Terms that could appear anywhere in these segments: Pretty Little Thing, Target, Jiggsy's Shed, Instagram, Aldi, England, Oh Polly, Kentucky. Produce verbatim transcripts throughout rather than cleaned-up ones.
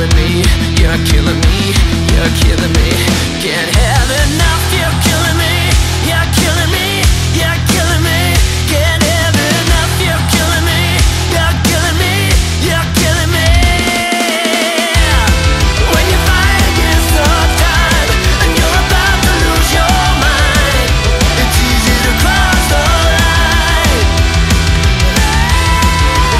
killing me, you're killing me, you're killing me. Can't have enough, you're killing me, you're killing me, you're killing me. Can't have enough, you're killing me, you're killing me, you're killing me. When you fight against the time and you're about to lose your mind, it's easy to cross the line.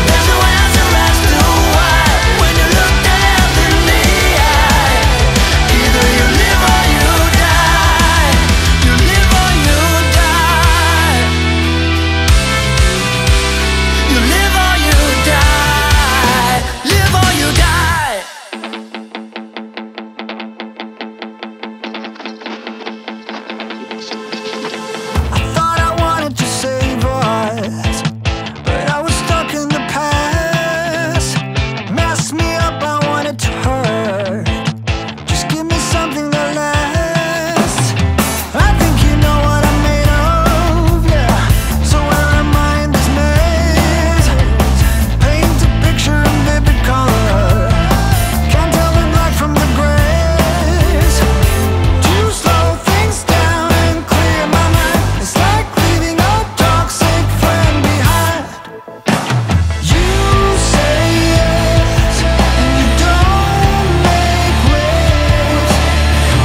There's no answer as to why. When you look death in the eye, either you live or you die. You live or you die. You live or you die. Live or you die. I thought I wanted to save us, but I was stuck in the past. Messed me up, I wanted to hurt. Just give me something that lasts. I think you know what I'm made of, yeah. So when I mind this maze, paint a picture in vivid color. Can't tell the black from the grays. To slow things down and clear my mind, it's like leaving a toxic friend behind. You say yes, and you don't make waves.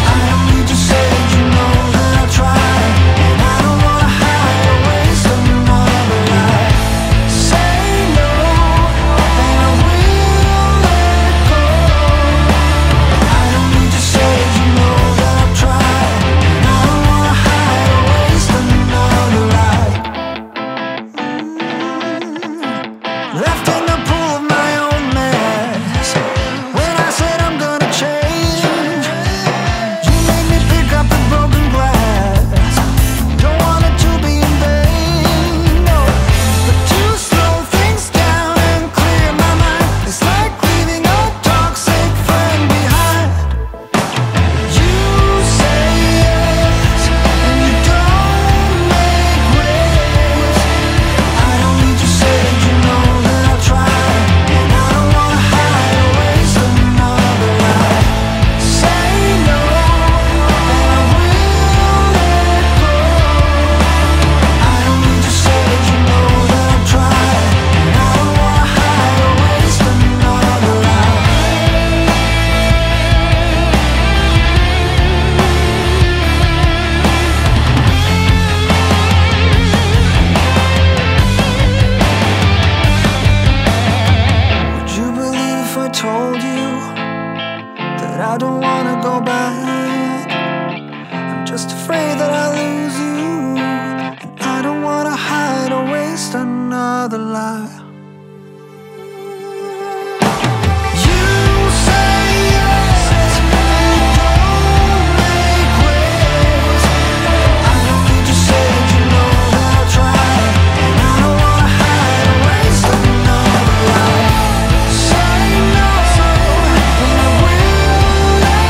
I don't need to say it, you know that I tried, and I don't wanna hide or waste another life. Say no, and I will let go. I don't need to say it, you know that I tried, and I don't wanna hide or waste another life. Left in the pool of my own mess. When I said I'm gonna change, you made me pick up a broken glass. Don't want it to be in vain, no. But to slow things down and clear my mind, it's like leaving a toxic friend behind. You say yes, and you don't make waves. I don't need to say it, you know that I tried, and I don't wanna hide or waste another life. Say no, and I will let go. I don't need to say it, you know that I tried, and I don't wanna hide or waste another life. Would you believe if I told you that I don't wanna go back? I'm just afraid that I lose you, and I don't wanna hide or waste another life. You say yes, and you don't make waves. I don't need to say it, you know that I tried, and I don't wanna hide or waste another life. Say no, and I will let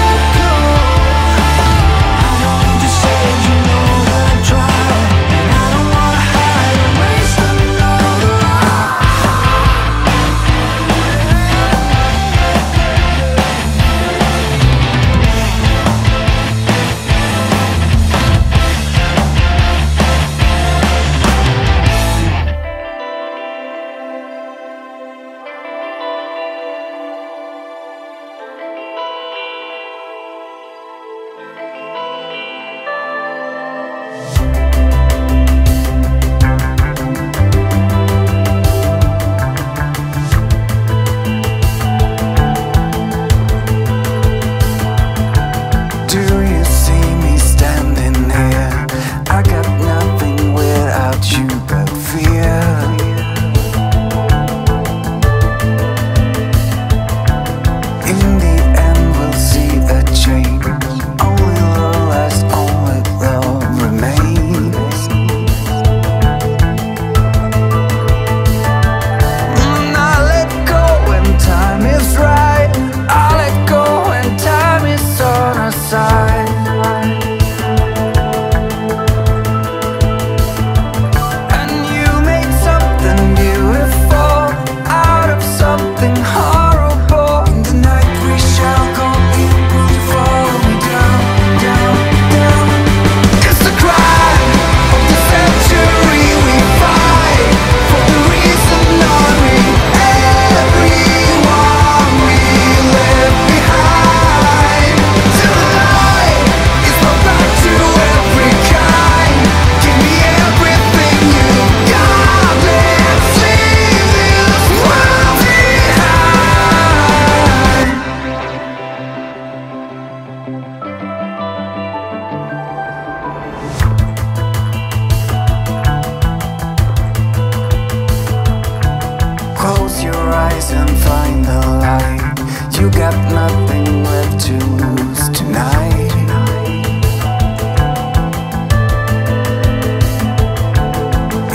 nothing left to lose tonight.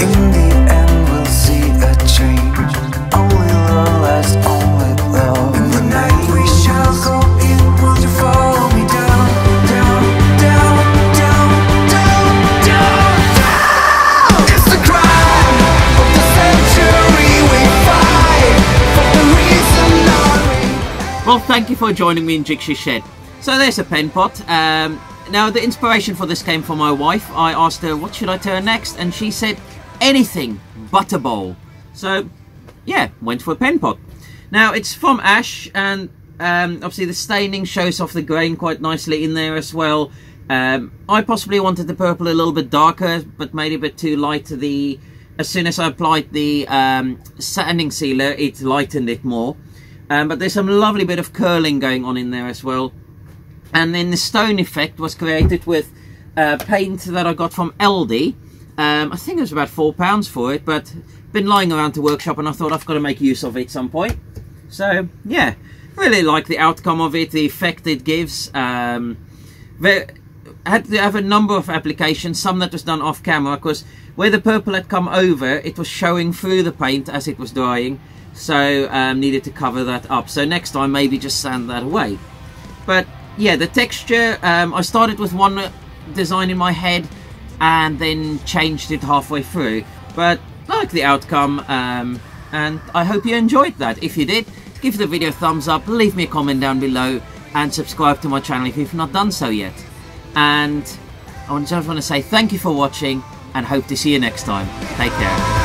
In the end we'll see a change. Only love lasts, only love. In the night we shall go in. Won't you follow me down, down, down, down, down, down, down. It's the crime of the century we fight, for the reason I... Well, thank you for joining me in Jiggsy's Shed. So there's a pen pot. Um, Now, the inspiration for this came from my wife. I asked her, what should I turn next? And she said, anything but a bowl. So, yeah, went for a pen pot. Now, it's from ash, and um, obviously the staining shows off the grain quite nicely in there as well. Um, I possibly wanted the purple a little bit darker, but made it a bit too light. The As soon as I applied the um, sanding sealer, it lightened it more. Um, but there's some lovely bit of curling going on in there as well. And then the stone effect was created with uh, paint that I got from Aldi. Um, I think it was about four pounds for it, but been lying around the workshop and I thought I've got to make use of it at some point. So yeah, really like the outcome of it, the effect it gives. Um, I had to have a number of applications, some that was done off camera, because where the purple had come over, it was showing through the paint as it was drying. So um, needed to cover that up. So next time maybe just sand that away. But yeah, the texture, um, I started with one design in my head and then changed it halfway through, but I like the outcome, um, and I hope you enjoyed that. If you did, give the video a thumbs up, leave me a comment down below, and subscribe to my channel if you've not done so yet. And I just want to say thank you for watching and hope to see you next time. Take care.